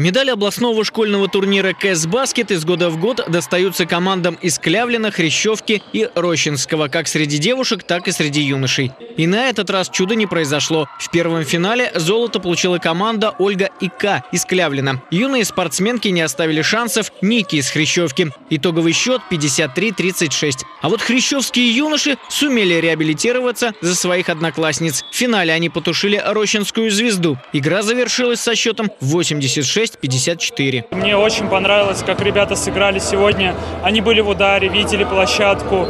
Медали областного школьного турнира «КЭС-Баскет» из года в год достаются командам из Клявлина, Хрящевки и Рощинского, как среди девушек, так и среди юношей. И на этот раз чудо не произошло. В первом финале золото получила команда Ольга ИК Исклявлина. Юные спортсменки не оставили шансов Ники из Хрящевки. Итоговый счет 53-36. А вот хрящевские юноши сумели реабилитироваться за своих одноклассниц. В финале они потушили рощинскую звезду. Игра завершилась со счетом 86-54. Мне очень понравилось, как ребята сыграли сегодня. Они были в ударе, видели площадку.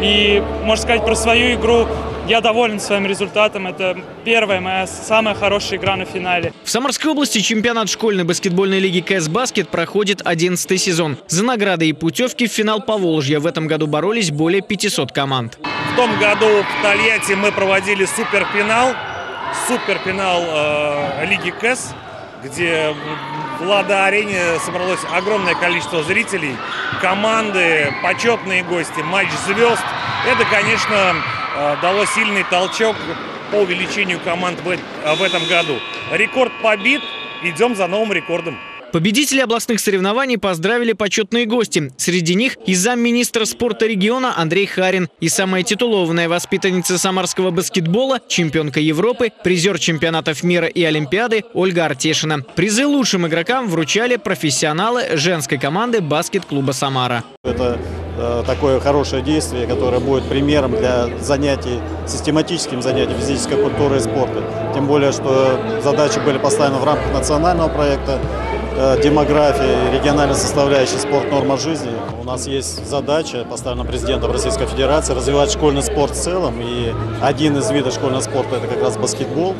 И, можно сказать, про свою игру я доволен своим результатом. Это первая моя самая хорошая игра на финале. В Самарской области чемпионат школьной баскетбольной лиги «КЭС-Баскет» проходит 11-й сезон. За награды и путевки в финал Поволжья в этом году боролись более 500 команд. В том году в Тольятти мы проводили суперфинал лиги «КЭС», где в Лада Арене собралось огромное количество зрителей, команды, почетные гости, матч звезд. Это, конечно, дало сильный толчок по увеличению команд в этом году. Рекорд побит, идем за новым рекордом. Победителей областных соревнований поздравили почетные гости. Среди них и замминистра спорта региона Андрей Харин, и самая титулованная воспитанница самарского баскетбола, чемпионка Европы, призер чемпионатов мира и Олимпиады Ольга Артешина. Призы лучшим игрокам вручали профессионалы женской команды баскет-клуба «Самара». Это такое хорошее действие, которое будет примером для занятий, систематическим занятий физической культуры и спорта. Тем более, что задачи были поставлены в рамках национального проекта демография, региональная составляющая, спорт, норма жизни. У нас есть задача, поставлена президентом Российской Федерации, развивать школьный спорт в целом. И один из видов школьного спорта – это как раз баскетбол.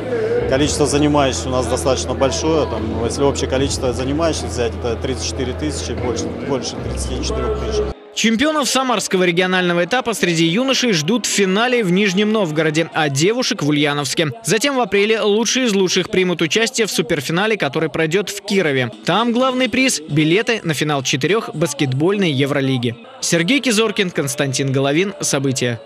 Количество занимающихся у нас достаточно большое. Там, если общее количество занимающихся взять, это 34 тысячи, больше 34 тысяч. Чемпионов самарского регионального этапа среди юношей ждут в финале в Нижнем Новгороде, а девушек в Ульяновске. Затем в апреле лучшие из лучших примут участие в суперфинале, который пройдет в Кирове. Там главный приз – билеты на финал 4 баскетбольной Евролиги. Сергей Кизоркин, Константин Головин. События.